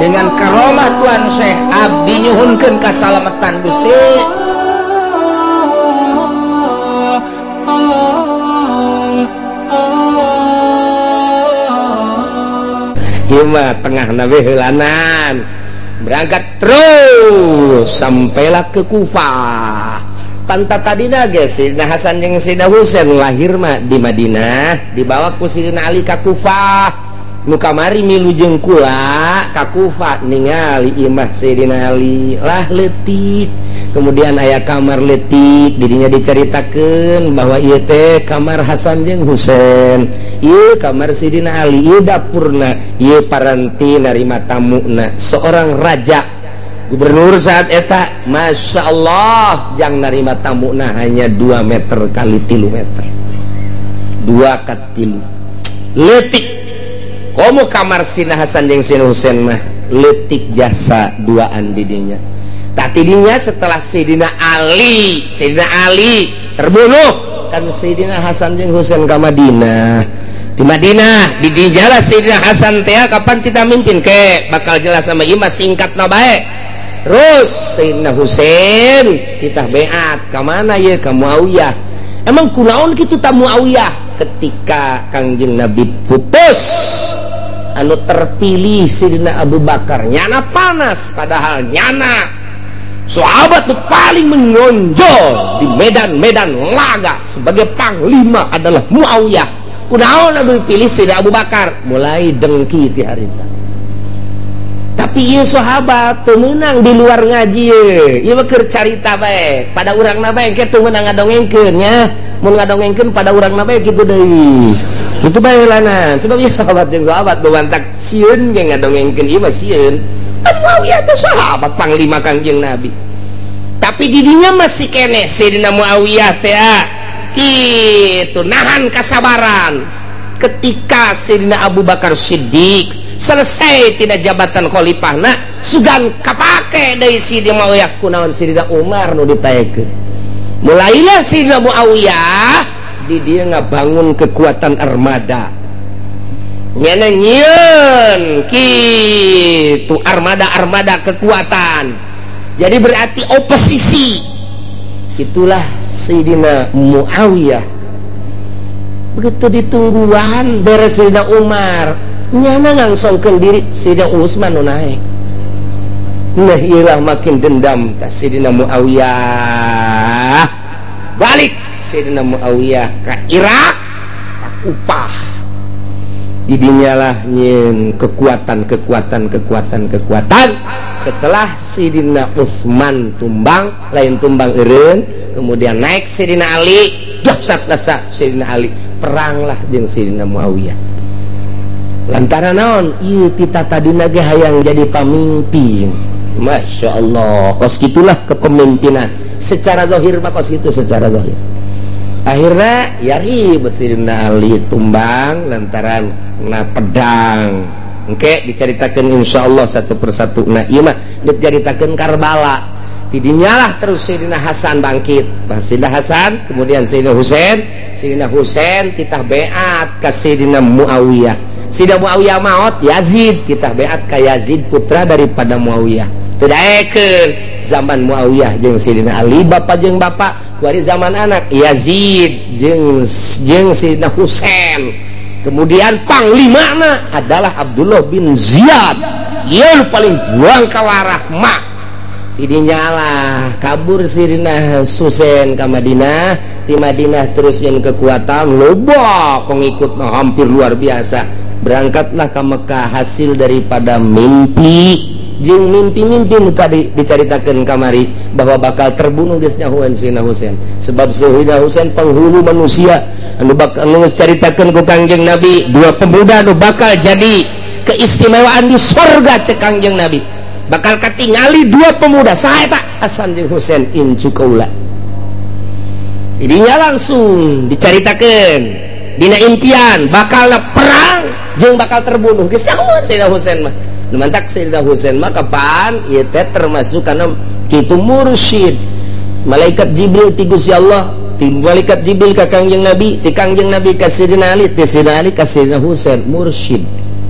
dengan karomah Tuan Syekh abdi nyuhunkeun kasalametan Gusti. Ima tengah nabi helanan berangkat terus sampailah ke Kufah. Panta tadina ge Sayyidina Hasan jeung Sayyidina Husein lahir mah di Madinah, dibawa ku Sayyidina Ali ka Kufah. Mukamari milu jeung kula ka Kufah ningali imah Sayyidina Ali lah leutik. Kemudian aya kamar leutik, didinya diceritakeun bahwa ieu teh kamar Hasan jeung Husein, ieu kamar Sayyidina Ali, ieu dapurna, ieu paranti narima tamuna seorang raja. Gubernur saat eta, Masya Allah, jang narima tamu nah hanya 2 meter kali 3 meter 2 kali 3 letik. Komo kamar Sayyidina Hasan jeung Sayyidina Husein mah letik jasa duaan didinya. Tak tidinya setelah Sayyidina Ali terbunuh, kan Sayyidina Hasan jeung Husein ka Madinah. Di Madinah didinya Sayyidina Hasan teh kapan kita mimpin ke bakal jelas sama imah singkatna bae. Terus Sayyidina Husein kita beat ke mana ya, ke Muawiyah. Emang kunaon kitu ta Muawiyah? Ketika Kangjeng Nabi putus anu terpilih Sayyidina Abu Bakar, nyana panas padahal nyana sahabat tuh paling menonjol di medan-medan laga sebagai panglima adalah Muawiyah. Kunaon anu dipilih Sayyidina Abu Bakar? Mulai dengki ti harita. Tapi iya sahabat pemenang di luar ngaji iya beker carita baik pada orang nabai kita menang ngadongengkeun ya mau ngadongengkeun pada orang nabai gitu deh itu baik lana sebab iya sahabat yang sahabat bebantak sieun yang ngadongengkeun iya sieun aduh iya itu sahabat panglima Kangjeng Nabi tapi didinya masih kene Sayyidina Muawiyah tea gitu nahan kesabaran ketika Sayyidina Abu Bakar Siddiq selesai tidak jabatan khalifahna sugan kapake dari Sayyidina Muawiyah kunaon Sayyidina Umar nu ditaekeun mulailah Sayyidina Muawiyah di dia ngabangun kekuatan armada nyana nyieun kitu armada-armada kekuatan jadi berarti oposisi itulah Sayyidina Muawiyah begitu ditungguan beres Sayyidina Umar nyana ngangsongkeun diri Sayyidina Utsman nu naik. Nah ieulah makin dendam ta Sayyidina Muawiyah. Balik Sayyidina Muawiyah ka Irak, ka Kufah. Didinya lah nyin kekuatan. Setelah Sayyidina Utsman tumbang, lain tumbang eureun, kemudian naik Sayyidina Ali, dasat Sayyidina Ali, peranglah jeung Sayyidina Muawiyah. Lantaran naon ieu tita tadina ge hayang jadi pamimpin. Masya Allah kos gitulah kepemimpinan secara zahir mah kos gitu secara zahir. Akhirnya ya ribet Sayyidina Ali tumbang lantaran kena pedang. Engke diceritakeun insyaallah satu persatu. Nah ieu mah diceritakeun Karbala. Didinyalah terus Sayyidina Hasan bangkit. Sayyidina Hasan kemudian Sayyidina Husein. Sayyidina Husein titah beat ka Sayyidina Muawiyah. Sayyidina Muawiyah maot Yazid kita beat ka Yazid putra daripada Muawiyah tidak ekeun zaman Muawiyah jeung Sayyidina Ali bapak jeung bapak kuari zaman anak Yazid jeung Sayyidina Husein kemudian panglimana adalah Abdullah bin Ziyad yang paling buang kawarahmah didinyalah kabur Sayyidina Husein ka Madinah. Di Madinah terus yang kekuatan loba pengikutna hampir luar biasa. Berangkatlah ke Mekah hasil daripada mimpi jeung mimpi-mimpi nu tadi diceritakeun kamari bahwa bakal terbunuh geus nyahoan Sayyidina Husein sebab Sayyidina Husein penghulu manusia anu bakal geus caritakeun ku Kangjeng Nabi dua pemuda anu bakal jadi keistimewaan di surga cek Kangjeng Nabi bakal katingali dua pemuda saha eta Hasan jeung Husein incu kaula didinya langsung diceritakeun dina impian bakal perang jeung bakal terbunuh geus nyahoan Sayyidina Husein mah nu mantak Sayyidina Husein mah kapan ieu teh termasuk kana kitu mursyid malaikat Jibril ti Gusti Allah ti malaikat Jibril ka Kangjeng Nabi ti Kangjeng Nabi ka Sayyidina Ali ti Sayyidina Ali ka Sayyidina Husein mursyid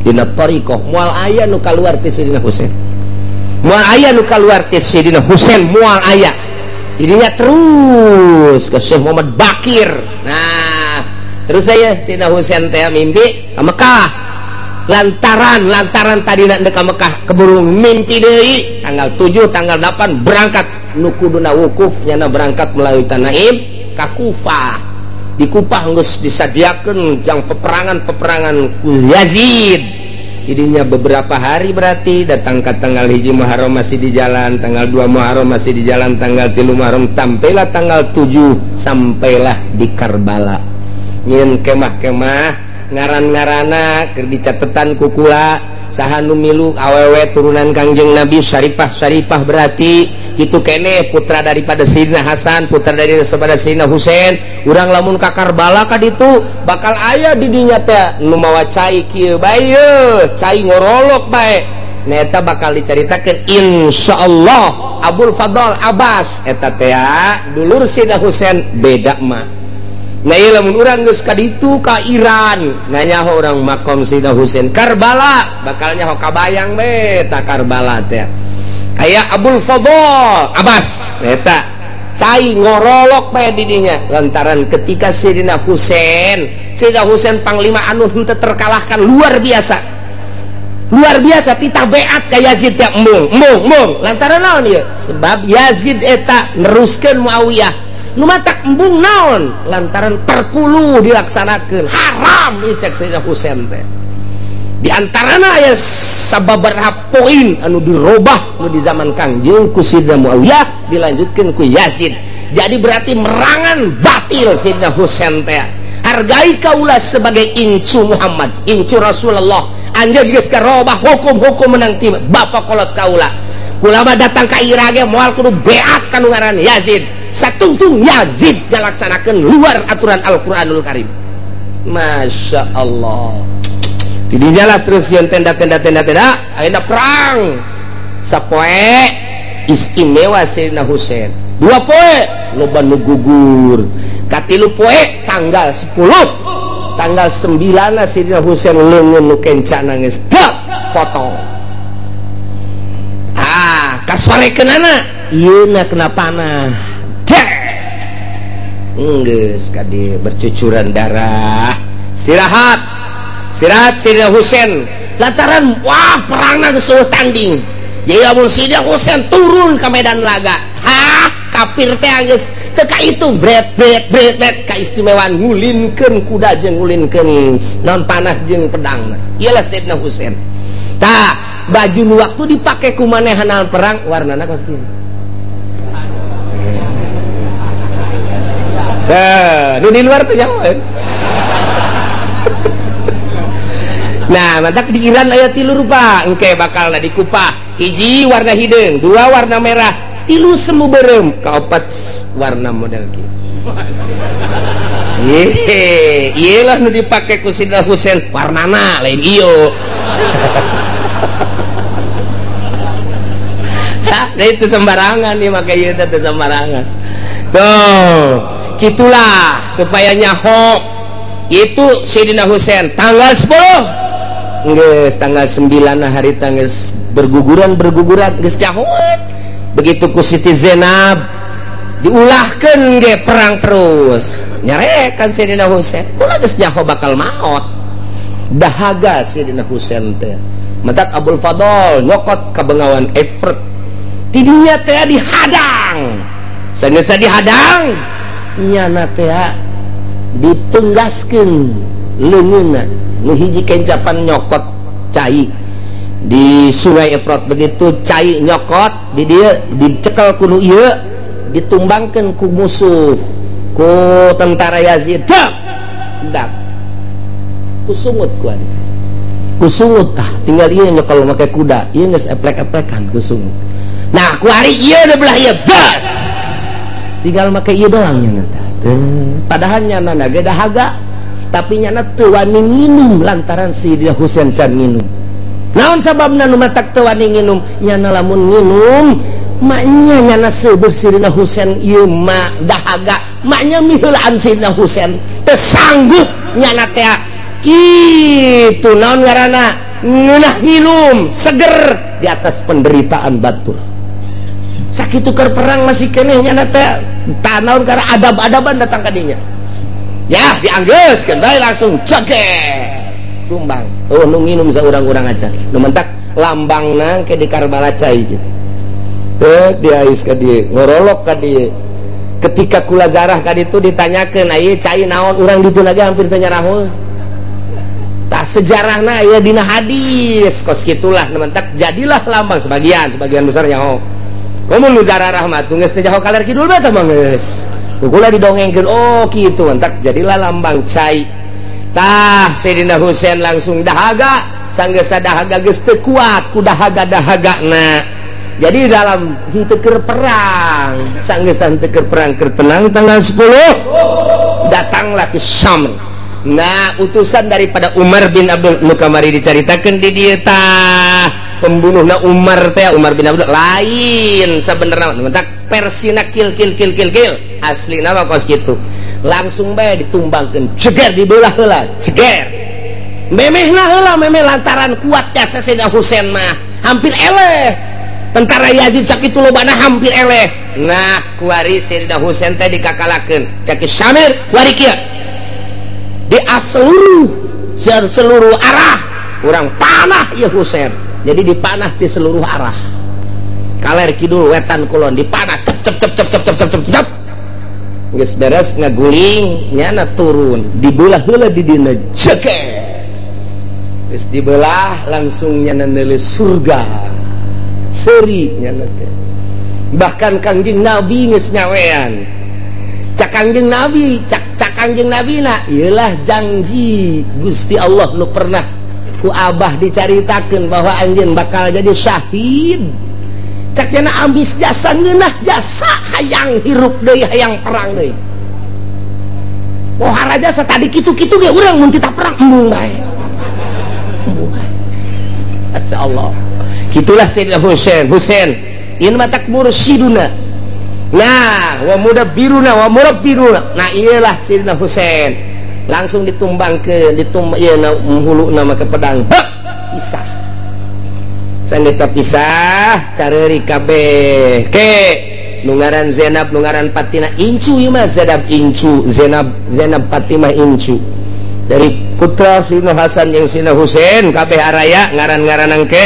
dina tariqah moal aya nu kaluar ti Sayyidina Husein, moal aya nu kaluar ti Sayyidina Husein, moal aya dirinya terus ke Syekh Muhammad Bakir. Nah, terus saya Sayyidina Husein teh mimpi ke Mekah. Lantaran tadi nak ke Mekah keburu mimpi deui tanggal 7 tanggal 8 berangkat nu kuduna wukuf nyana berangkat melalui Tanaim ka Kufah. Di Kufah geus disadiakeun jang peperangan ku Yazid. Jadinya beberapa hari berarti datang ke tanggal 1 Muharram masih di jalan, tanggal 2 Muharram masih di jalan, tanggal 3 Muharram sampailah tanggal 7 sampailah di Karbala. Nyen kemah-kemah ngaran-ngarana keur dicatetan ku kula saha nu milu awewe turunan Kangjeng Nabi syarifah berarti kitu keneh putra daripada Sayyidina Hasan, putra daripada Sayyidina Husein. Urang lamun ka Karbala kaditu bakal aya di dinya teh nu mawa cai kieu bae yeuh, cai ngorolok bae. Nah eta bakal dicaritakeun insyaallah Abul Fadhl Abbas eta teh dulur Sayyidina Husein beda mah. Nah ieu lamun urang geus kaditu ka Iran, nanyaho urang makom Sayyidina Husein Karbala bakal nyaho kabayang bae ta Karbala teh. Ayah Abul Fadhl Abbas eta cai ngorolok bae didinya lantaran ketika Sayyidina Husein panglima anu henteu terkalahkan luar biasa titah beat ka Yazid tiap embung lantaran naon ieu sebab Yazid eta neruskeun Muawiyah nu matak embung naon lantaran perpuluh dilaksanakeun haram ieu cek Sayyidina Husein teh. Di antarana aya sababaraha poin anu dirobah nu di zaman Kangjeng ku Sayyidina Muawiyah dilanjutkeun ku Yazid. Jadi berarti merangan batil Sayyidina Husein teh. Hargai kaulah sebagai incu Muhammad, incu Rasulullah. Anjeun geus karobah hukum-hukum menang ti bapa kolot kaulah. Kulama datang ka Iran ge moal kudu beat kanu ngaran Yazid. Satungtung Yazid galaksanakeun luar aturan Al-Qur'anul Karim. Masya Allah. Dijalah terus yang tenda-tenda ada perang sapoe istimewa Sayyidina Husein 2 poe loba nu gugur katilu poe tanggal 10 tanggal 9 Sayyidina Husein leungeun nu kencana geus potong kasorekeunana ieuna kena panah geus kade bercucuran darah. Istirahat Sayyidina Husein lantaran perangna geus tanding. Jadi lamun Sayyidina Husein turun ke medan laga kapir teh geus teu kaitu bret kaistimewaan ngulinkeun kuda jeung ngulinkeun naon panah jeung pedangna iyalah Sayyidina Husein. Tah baju nu waktu dipake kumanehanal perang warnana koskin nu di luar teh jauh. Nah, mantak di Iran aya 3 rupa engke bakalna di Kufah. 1 warna hideung, 2 warna merah, 3 semu beureum, 4 warna model kieu. Ieu lah nu dipake ku Sayyidina Husein, warnana lain ieu. Tah, itu sembarangan ieu make ieu teh sembarangan. Tuh, kitulah supaya nyaho itu Sayyidina Husein tanggal 10 nges tanggal 9 hari tangis berguguran nges jahut begitu ku Siti Zainab diulahkan nge perang terus nyarekan Sayyidina Husein kula nges jahut bakal maot dahaga Sayyidina Husein teh. Mentak Abul Fadhl nyokot ke bengawan Efrat tidinya teh dihadang sanesa dihadang nyana teh dipenggaskan lengunan nuhiji kencapan nyokot cai di sungai Efrat begitu cai nyokot di dia dicekel kuno iya ditumbangkan ku musuh ku tentara Yazid dak kusungut tinggal iya nyekel pakai kuda iya nges eplek-eplekan kusungut. Nah ku hari iya udah belah iya bas tinggal pakai iya doangnya padahal nyaman naga dahaga tapi nyana teu wani nginum lantaran Sayyidina Husein can nginum naon sababna nu matak teu wani nginum nyana lamun nginum maknya nyana seubeuh Sayyidina Husein ieu mak dahaga maknya miheulaan Sayyidina Husein teu sanggup nyana teh kitu naon ngaranna ngeunah ngilum seger di atas penderitaan batur. Sakitu keur perang masih keneh nya teh tanaun karena adab-adaban datang ka dinya. Yah dianggeuskeun bae langsung ceger tumbang. Oh nu nginum saurang-urang aja. Nu mentak lambang nang ke di Karbala cai gitu. Teh diais ka dieu, ngorolok ka dieu. Ketika kula zarah ka ditu ditanyakeun, "Ai cai naon urang ditu lagi hampir teh nyarahul." Tak sejarahna ieu dina hadis. Kos kitulah nu mentak jadilah lambang sebagian besar nyaho. Komun nu zarah rahmat geus teh jaho kaler kidul bae teh mah geus. Kula didongengkeun, oh kitu mentak jadilah lambang cai. Tah Sayyidina Husein langsung dahaga, sanggesa dahaga geus teu kuat ku dahaga-dahagana. Jadi dalam henteu keur perang, sanggesa henteu keur perang keur tenang tanggal 10 datanglah ke Syam. Nah, utusan daripada Umar bin Abdul Mukamari diceritakeun di dieu tah pembunuhna Umar teh Umar bin Abdul lain sabenerna mentak persina kill asli nama kos kitu. Langsung bae ditumbangkan ceger dibelah heula ceger memehna heula memeh lantaran kuatnya Sayyidina Husein mah hampir eleh tentara Yazid sakitu lobana hampir eleh. Nah kuari Sayyidina Husein teh dikakalakeun caki Syamir kuari kieu di seluruh arah urang panah ieu Husein jadi dipanah di seluruh arah kaler kidul wetan kulon dipanah cep geus beres ngaguling nyana turun dibelah heula di dina ceker geus dibelah langsung nyana neuleuh surga seuri nyana teh bahkan Kangjeng Nabi geus nyawean cak Kangjeng Nabi na ieulah janji Gusti Allah nu pernah ku abah dicaritakeun bahwa anjeun bakal jadi syahid. Cak nyana ambis jasa ngeunah jasa hayang hirup deui hayang perang deui. Moal jasa tadi kitu-kitu ge urang mun kita perang embung bae. Masyaallah. Kitulah Sayyidina Husein. In matak mursyiduna. Nah, wa mudabbiruna wa murabbiruna. Nah, iyalah Sayyidina Husein. Langsung ditumbang ieu hulu nama ke pedang. Bek, pisah. Sangesta pisah careri kabeh ke nungaran Zainab nungaran Fatimah incu ieu mah Zainab incu Zainab Fatimah incu dari putra Sayyidina Hasan jeung Sayyidina Husein kabeh araya ngaran-ngaranang ke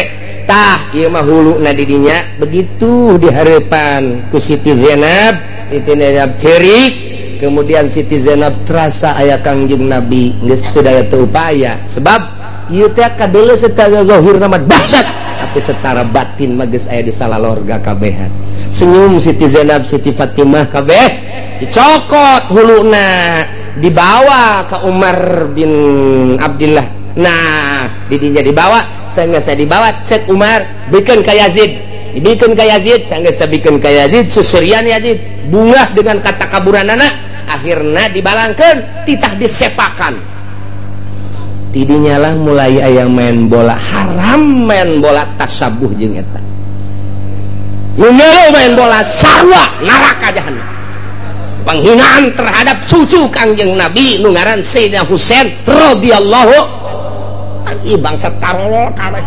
tah ieu mah huluna di dinya begitu dihareupan ku Siti Zainab cerik kemudian Siti Zainab terasa aya Kangjeng Nabi geus teu daya teu upaya sebab ieu teh kadeuleul setara zahirna mah dahsyat tapi setara batin magis aya di salalorga kabehan senyum Siti Zainab Siti Fatimah kabeh dicokot huluna dibawa ke Umar bin Abdillah. Nah didinya dibawa sanggesa dibawa cek Umar bikin ke Yazid sanggesa bikin ke Yazid susurian Yazid bungah dengan kata kaburan anak akhirnya dibalangkan titah disepakan. Tidinya lah mulai ayam main bola haram main bola tasabuh jeung eta. Menyeru main bola sarua neraka jahanam. Penghinaan terhadap cucu Kangjeng Nabi nu ngaran Sayyidina Husein radhiyallahu anhu bangsa tarolol kabeh.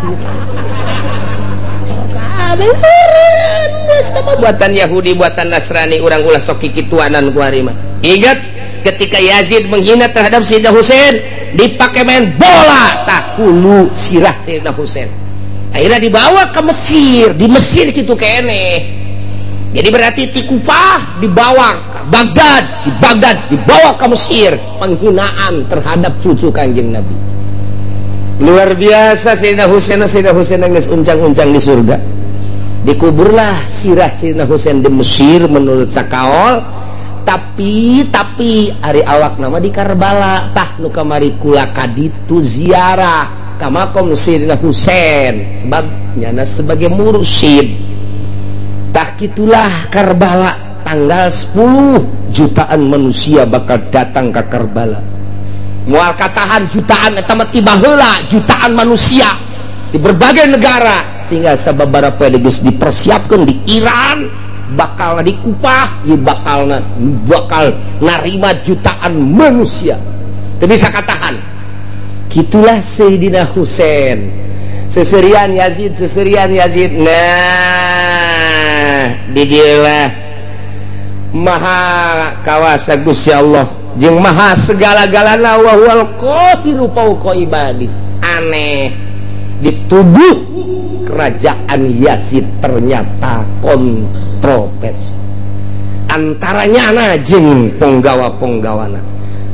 Kabeh geus teh buatan Yahudi buatan Nasrani urang ulah sok kikituanan ku ari mah. Ingat ketika Yazid menghina terhadap Sayyidina Husein dipakai main bola tahulu sirah Sayyidina Husein akhirnya dibawa ke Mesir di Mesir gitu kene jadi berarti di Kufah dibawa ke Baghdad di Baghdad dibawa ke Mesir penghinaan terhadap cucu Kangjeng Nabi luar biasa Sayyidina Husein nangis uncang-uncang di surga dikuburlah sirah Sayyidina Husein di Mesir menurut sakaol tapi ari awak nama di Karbala tah nu kamari kula kaditu ziarah ka makom Sayyidina Husein sebab nyana sebagai mursyid tah kitulah Karbala tanggal 10 jutaan manusia bakal datang ke Karbala moal katahan jutaan eta mah tiba heula jutaan manusia di berbagai negara tinggal sababaraha poe geus dipersiapkeun di Iran bakal di Kufah ya bakal narima jutaan manusia tapi bisa katakan gitulah Sayyidina Husein seserian Yazid. Nah, didilah maha kawasa Gusti Allah jeung maha segala-galana wa huwal qahiru fauqa ibadi. Aneh, di tubuh kerajaan Yazid ternyata kontroversi antaranya anak jeung penggawa-penggawana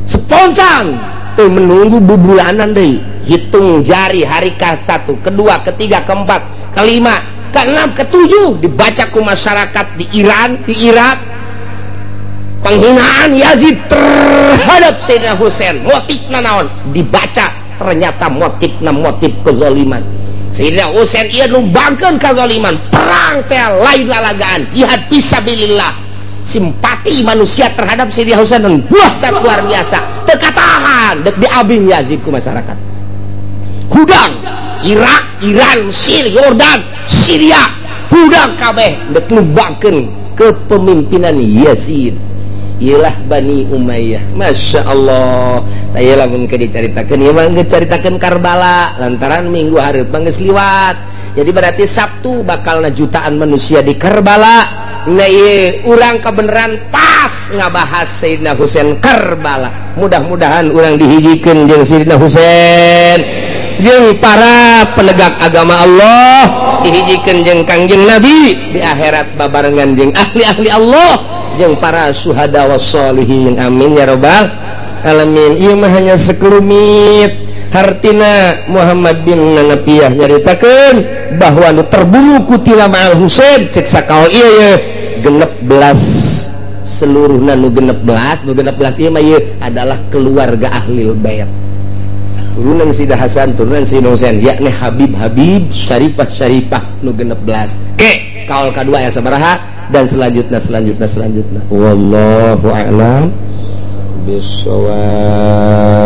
spontan teu menunggu bubulanan deui. Hitung jari hari ke-1, kedua, ketiga, keempat, kelima, keenam, ketujuh dibaca ku masyarakat di Iran, di Irak. Penghinaan Yazid terhadap Sayyidina Husein, motifna naon? Dibaca ternyata motifna motif kezaliman. Sayyidina Husein ieu nu bangkeun kezaliman, perang teh lain lalagaan, jihad fisabilillah. Simpati manusia terhadap Sayyidina Husein buah sangat luar biasa. Teu katahan dek diabing Yazid ku masyarakat. Hudang Irak, Iran, Mesir, Yordan, Syria, hudang kabeh ditumbangkeun kepemimpinan Yazid. Ialah Bani Umayyah. Masya Allah. Taya lamun ke dicaritakeun ieu mah dicaritakeun Karbala lantaran minggu hareup geus liwat. Jadi berarti Sabtu bakal jutaan manusia di Karbala. Nah ieu urang kebeneran pas ngabahas Sayyidina Husein Karbala. Mudah-mudahan urang dihijikeun jeung Sayyidina Husein jeung para penegak agama Allah, dihijikeun jeung Kangjeng Nabi di akhirat babarengan jeung ahli-ahli Allah jeung para syuhada wassalihin. Amin ya rabbal alamin. Ieu mah hanya sekelumit hartina Muhammad bin Nabiyah nyaritakeun bahwa nu terbunuh ku tilama Al-Husain cek sakaol ieu ye 16 seluruhna nu 16 ieu mah ieu adalah keluarga Ahlil Bayat. Turunan Sayyidina Hasan, turunan Sayyidina Husein, yakni Habib-Habib, Syarifah-Syarifah nu 16. Oke, kaul kedua yang sabaraha dan selanjutnya. Wallahu a'lam bishawab.